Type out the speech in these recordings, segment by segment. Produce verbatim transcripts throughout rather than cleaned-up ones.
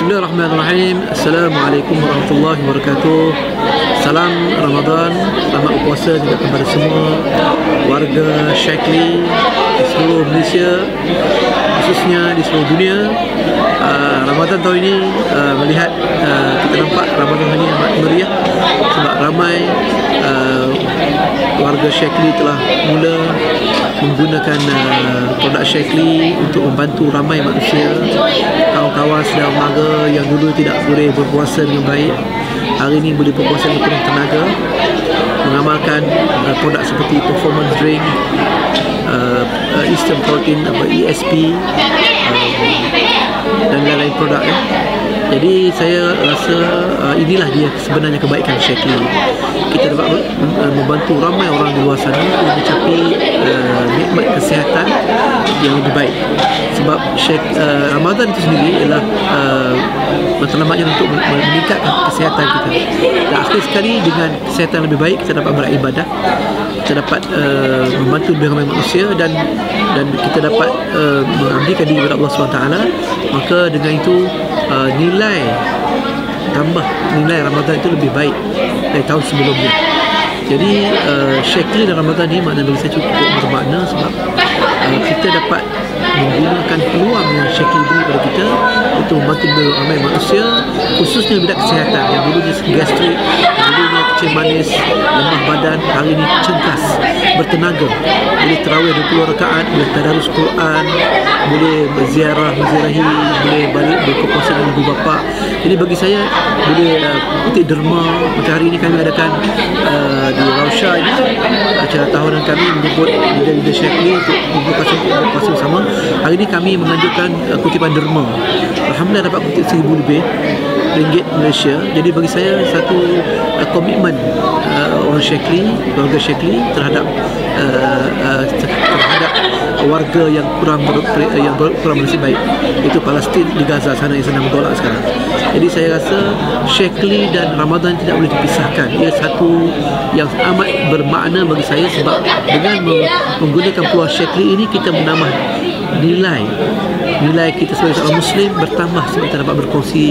Bismillahirrahmanirrahim. Assalamualaikum warahmatullahi wabarakatuh. Salam Ramadan, selamat berpuasa juga kepada semua warga Shaklee di seluruh Malaysia, khususnya di seluruh dunia. uh, Ramadan tahun ini uh, melihat uh, kita nampak Ramadan ini amat meriah sebab ramai uh, warga Shaklee telah mula menggunakan uh, produk Shaklee untuk membantu ramai manusia, kawan-kawan sedang maga yang dulu tidak boleh berpuasa dengan baik, hari ini boleh berpuasa dengan penuh tenaga mengamalkan uh, produk seperti performance drink, uh, uh, instant protein, apa E S P uh, dan lain-lain produk ya. Jadi saya rasa uh, inilah dia sebenarnya kebaikan Shaklee. Kita dapat uh, membantu ramai orang di luar sana untuk mencapai uh, nikmat kesihatan yang lebih baik. Sebab Shak, uh, Ramadan itu sendiri ialah uh, matlamatnya untuk meningkatkan kesihatan kita. Dan akhir sekali dengan kesihatan lebih baik, kita dapat beribadah, kita dapat uh, membantu lebih ramai manusia dan dan kita dapat uh, mengabdikan diri kepada Allah subhanahu wa taala. Maka dengan itu uh, nilai nilai tambah nilai Ramadan itu lebih baik dari tahun sebelumnya. Jadi uh, Shaklee dan Ramadan ni makna bagi saya cukup bermakna sebab uh, kita dapat menggunakan peluang yang Shaklee beri kepada kita untuk membantu lebih ramai manusia, khususnya bidang kesihatan yang dulunya gastrik, dulunya kecil manis, lemah badan, hari ini cengkas, bertenaga, boleh terawih dua puluh rakaat, boleh tadarus Quran, boleh berziarah, berziarahi, boleh balik berpuasa dengan ibu bapa. Jadi bagi saya boleh uh, putih derma. Macam hari ini kami adakan uh, di Rawsha ini acara tahunan kami menyebut leader-leader Shaklee untuk berpuasa bersama. Hari ini kami menganjurkan uh, kutipan derma. Alhamdulillah dapat kutip seribu lebih ringgit Malaysia. Jadi bagi saya satu uh, komitmen uh, orang Shaklee, keluarga Shaklee terhadap uh, uh, terhadap warga yang kurang ber, yang ber, kurang nasib baik, itu Palestin di Gaza sana yang sedang bergolak sekarang. Jadi saya rasa Shaklee dan Ramadan tidak boleh dipisahkan. Ia satu yang amat bermakna bagi saya sebab dengan menggunakan peluang Shaklee ini kita menambah nilai nilai kita sebagai seorang Muslim bertambah sebab kita dapat berkongsi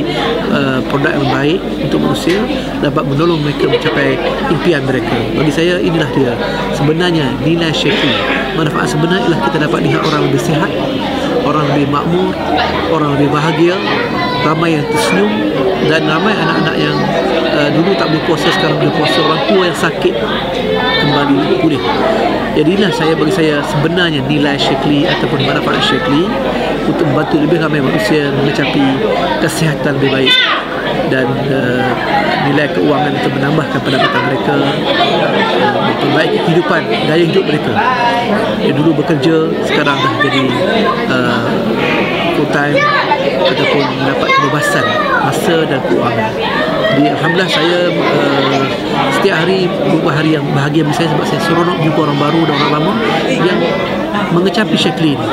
uh, produk yang baik untuk manusia, dapat menolong mereka mencapai impian mereka. Bagi saya inilah dia sebenarnya nilai Shaklee. Manfaat sebenarnya ialah kita dapat lihat orang lebih sihat, orang lebih makmur, orang lebih bahagia, ramai yang tersenyum dan ramai anak-anak yang uh, dulu tak boleh puasa sekarang boleh puasa, orang tua yang sakit kembali pulih. Jadilah saya bagi saya sebenarnya nilai Shaklee ataupun manfaat Shaklee untuk membantu lebih ramai manusia mencapai kesihatan lebih baik dan uh, nilai keuangan untuk menambahkan pendapatan mereka, uh, memperbaiki kehidupan, gaya hidup mereka yang dulu bekerja sekarang dah jadi uh, full time ataupun mendapat kebebasan masa dan keuangan. Jadi alhamdulillah saya uh, setiap hari bukan hari yang bahagia bagi saya sebab saya seronok jumpa orang baru dan orang lama yang mengecapi Shaklee ini.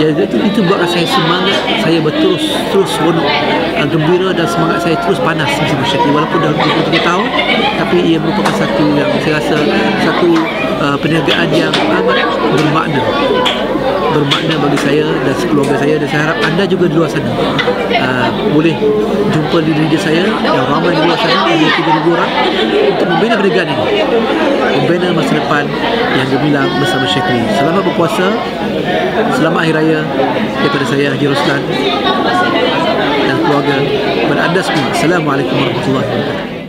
Jadi itu, itu buatkan saya semangat, saya berterus terus seronok, uh, gembira dan semangat saya terus panas bersama Shaklee walaupun dah dua puluh tiga tahun, tapi ia merupakan satu yang saya rasa satu uh, perniagaan yang amat bermakna bermakna bagi saya dan keluarga saya. Dan saya harap anda juga di luar sana uh, boleh jumpa leader-leader saya yang ramai di luar sana, ada tiga ribu orang untuk membina perniagaan ini, membina masa depan yang gemilang bersama Shaklee. Selamat berpuasa, selamat Hari Raya daripada saya Haji Roslan dan keluarga kepada anda semua. Assalamualaikum warahmatullahi wabarakatuh.